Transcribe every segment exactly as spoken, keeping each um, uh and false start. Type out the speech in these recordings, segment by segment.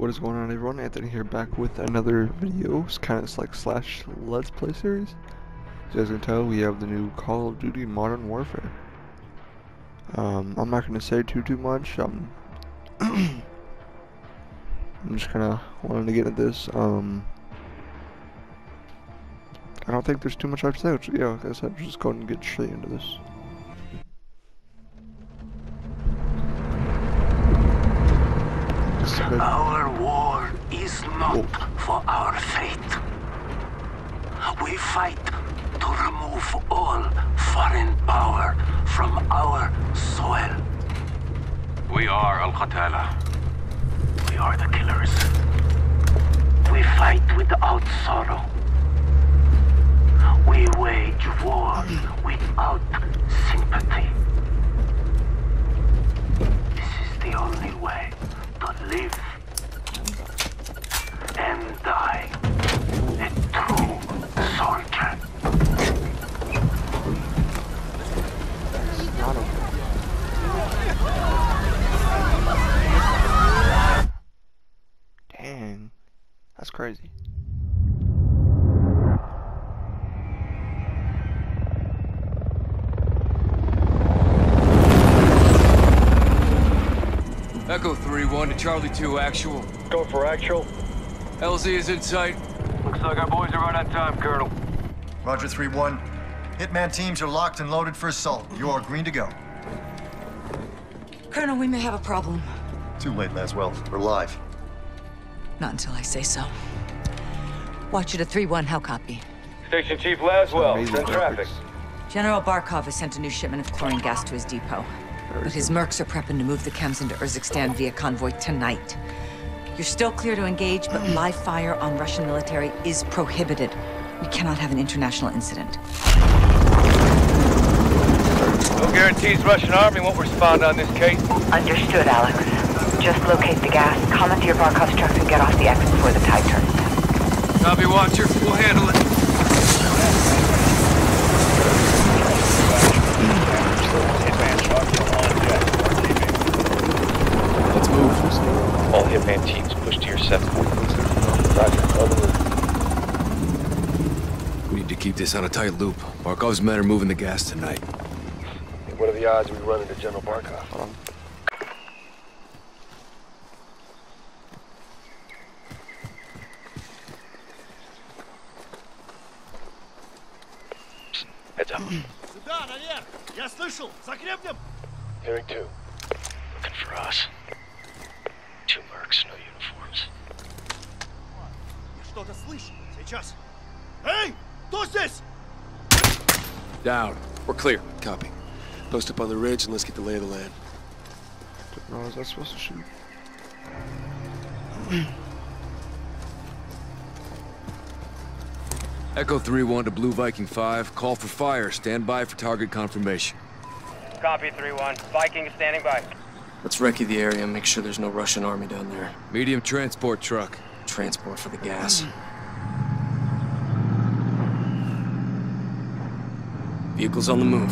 What is going on, everyone? Anthony here, back with another video. It's kind of like slash let's play series. As you guys can tell, we have the new Call of Duty Modern Warfare. Um, I'm not going to say too too much. Um, I'm just kind of wanting to get into this. Um, I don't think there's too much I have to say. Which, yeah, like I said, just go ahead and get straight into this. Our war is not for our fate. We fight to remove all foreign power from our soil. We are Al Qatala. We are the killers. We fight without sorrow. We wage war without sympathy. This is the only way. Live and die a true soldier. Dang, that's crazy. Echo three one to Charlie two Actual. Go for Actual. L Z is in sight. Looks like our boys are right on time, Colonel. Roger, three one. Hitman teams are locked and loaded for assault. You are green to go. Colonel, we may have a problem. Too late, Laswell. We're live. Not until I say so. Watch it at three one. How copy? Station Chief Laswell, send traffic. General Barkov has sent a new shipment of chlorine gas to his depot. But his mercs are prepping to move the chems into Erzikstan via convoy tonight. You're still clear to engage, but live fire on Russian military is prohibited. We cannot have an international incident. No guarantees Russian army won't respond on this case. Understood, Alex. Just locate the gas, comment to your Barkov's trucks, and get off the exit before the tide turns. Copy, Watcher. We'll handle it. All Hitman teams push to your set point. We need to keep this on a tight loop. Barkov's men are moving the gas tonight. What are the odds we run into General Barkov? Huh? Heads up. Hearing two. Looking for us. Two mercs, no uniforms. Hey! Who's this? Down. We're clear. Copy. Post up on the ridge and let's get the lay of the land. No, is that supposed to shoot? Echo three one to Blue Viking five. Call for fire. Stand by for target confirmation. Copy three one. Viking is standing by. Let's recce the area and make sure there's no Russian army down there. Medium transport truck. Transport for the gas. Vehicles on the move.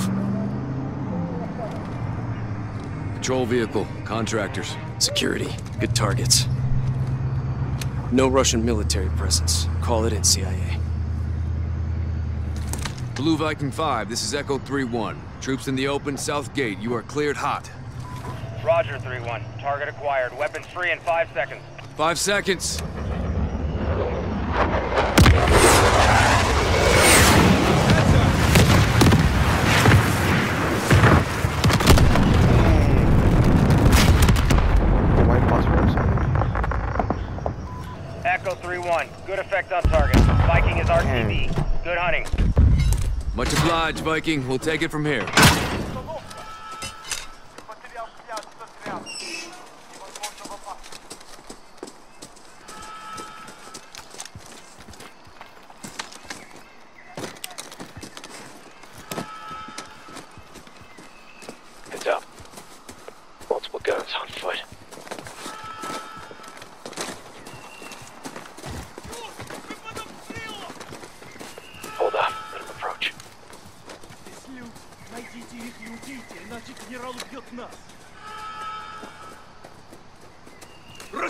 Patrol vehicle. Contractors. Security. Good targets. No Russian military presence. Call it in, C I A. Blue Viking five, this is Echo three one. Troops in the open, south gate. You are cleared hot. Roger, three one. Target acquired. Weapons free in five seconds. Five seconds. Echo three one. Good effect on target. Viking is R T B. Good hunting. Much obliged, Viking. We'll take it from here.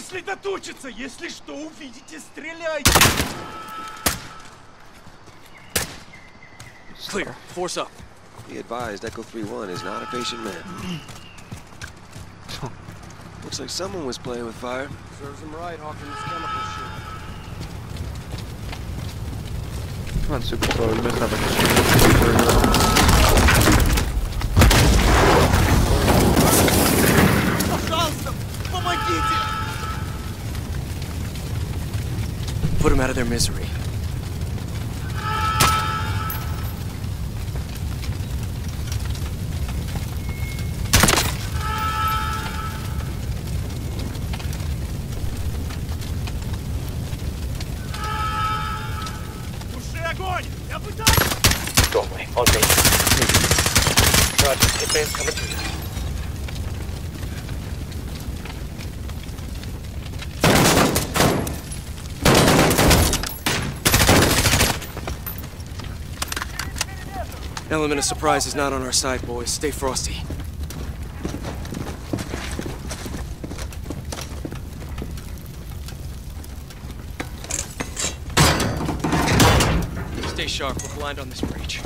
сосредоточиться! Если что увидите, стреляйте! It's clear. Force up. Be advised, Echo three one is not a patient man. Looks like someone was playing with fire. Serves him right, hawking this chemical shit. Come on, Super Pro, you must have a... Пожалуйста, помогите! Put him out of their misery. Element of surprise is not on our side, boys. Stay frosty. Stay sharp. We're blind on this breach.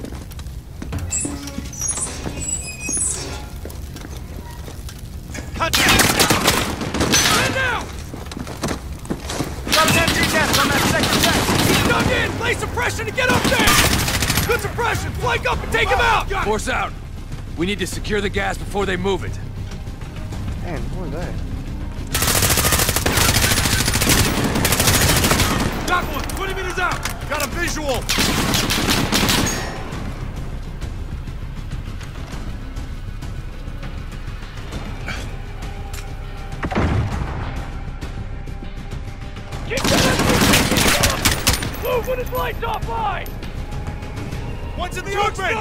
Force out! We need to secure the gas before they move it. Man, who are they? Got one! twenty meters out! Got a visual! Get to that! Move when his light's off high! One's in the open!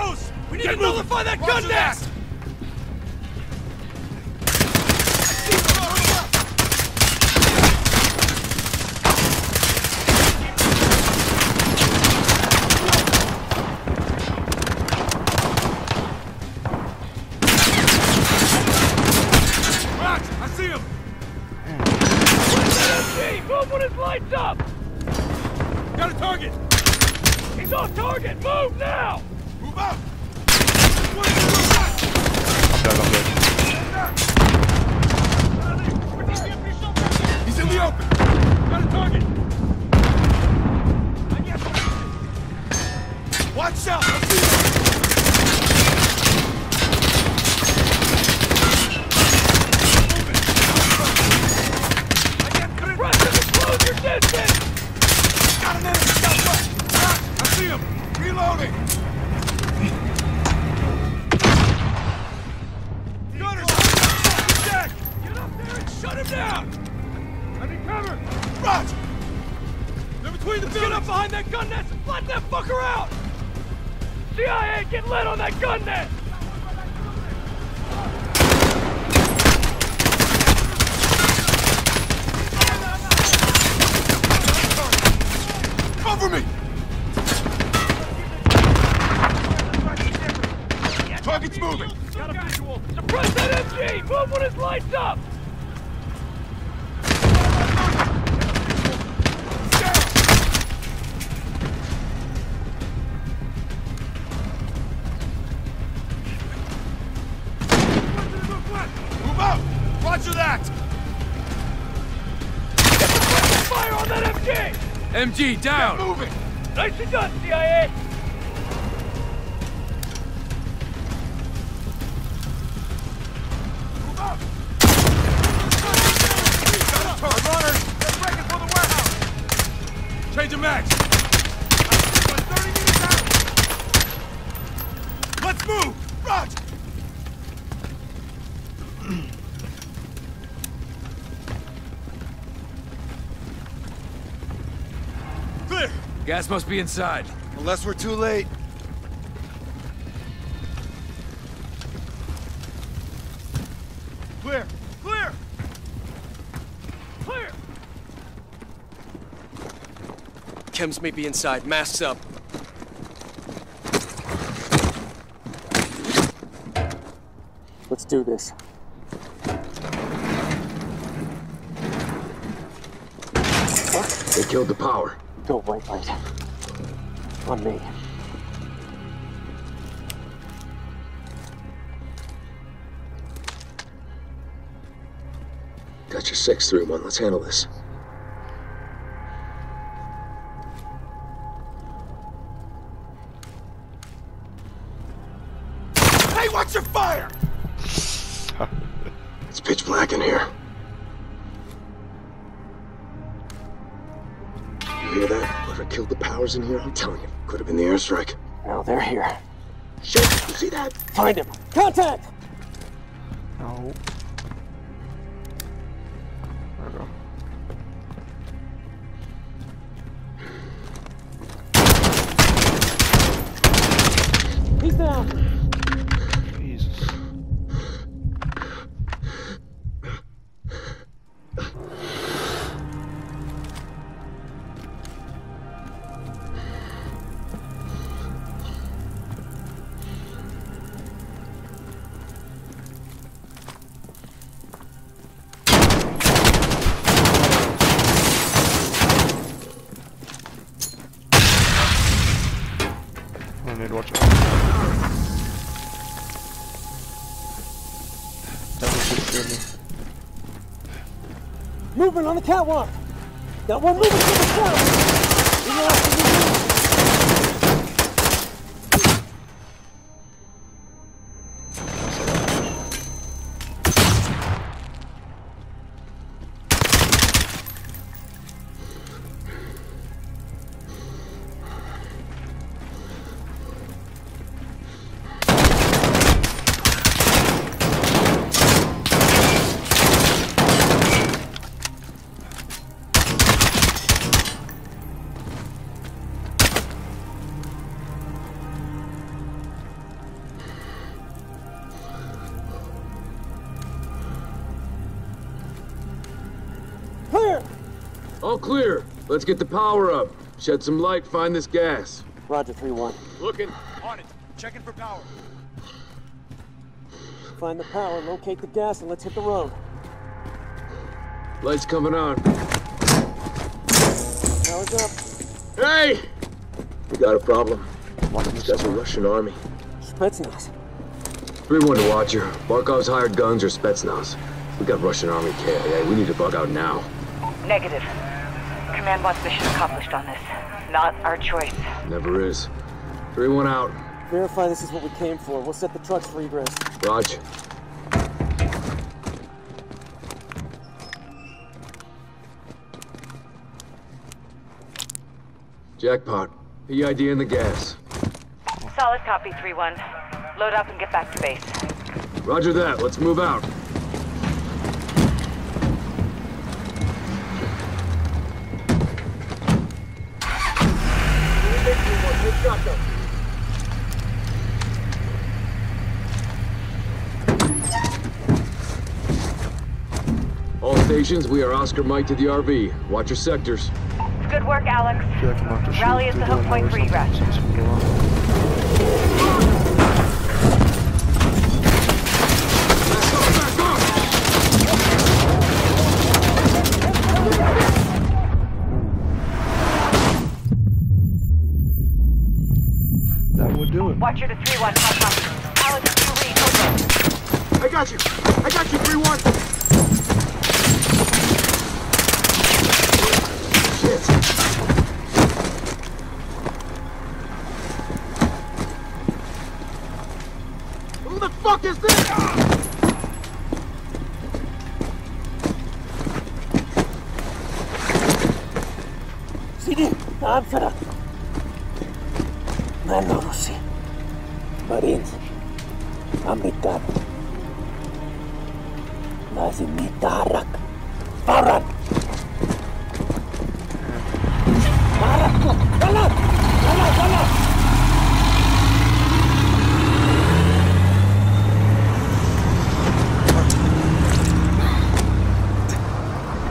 We need Get to moving. Nullify that Roger gun nest! Roger, I see him! Where's that M G? Move when his light's up! Got a target! He's off target! Move now! Move up! He's in the open! Got a target! Watch out! I can't get it! Close your distance! Got an enemy southwest! I see him! Reloading! Down! I need cover! Roger! They're between the buildings! Get up behind that gun nest and flat that fucker out! C I A, get lit on that gun nest! Cover me! Target's moving! Got a visual! Suppress that M G! Move when his light's up! M G, down! Get moving! Nicely done, C I A! Move up! Got a runner! They're breaking for the warehouse! Change of match! thirty meters out! Let's move! Roger! Gas must be inside. Unless we're too late. Clear! Clear! Clear! Chems may be inside. Masks up. Let's do this. They killed the power. Go, White Light. On me. Got your six through one. Let's handle this. Hey, watch your fire! It's pitch black in here. You hear that? Whoever killed the powers in here, I'm telling you, could have been the airstrike. Now they're here. Shit! You see that? Find him! Contact! No. There we go. He's down! Jesus. Movement on the catwalk! Got one moving to the All clear. Let's get the power up. Shed some light, find this gas. Roger, three one. Looking. On it. Checking for power. Find the power, locate the gas, and let's hit the road. Light's coming on. Power's up. Hey! We got a problem. These guys are Russian army. Spetsnaz. three one to watcher. Barkov's hired guns or Spetsnaz. We got Russian army K I A. We need to bug out now. Negative. Command wants mission accomplished on this. Not our choice. Never is. three one out. Verify this is what we came for. We'll set the trucks for egress. Roger. Jackpot. P I D in the gas. Solid copy, three one. Load up and get back to base. Roger that. Let's move out. All stations, we are Oscar Mike to the R V. Watch your sectors. Good work, Alex. Rally is the hook point for egress. Watcher to three one, high copy. Alex, you read, over. I got you! I got you, three one! Shit! Who the fuck is this? Ah! Сиди, там сюда. На нороси. Marines, Amitab, Nazimitarak, Farad, Farad, Farad, Farad, Farad.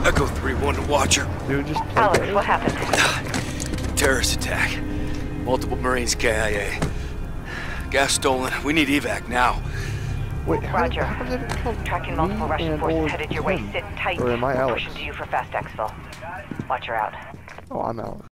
Echo three one to Watcher. Dude, just Alex, what happened? Terrorist attack. Multiple Marines K I A. Gas stolen. We need evac now. Wait, Roger. Tracking multiple Russian forces headed your way. Sit tight. We're pushing to you for fast exfil. Watch her out. Oh, I'm out.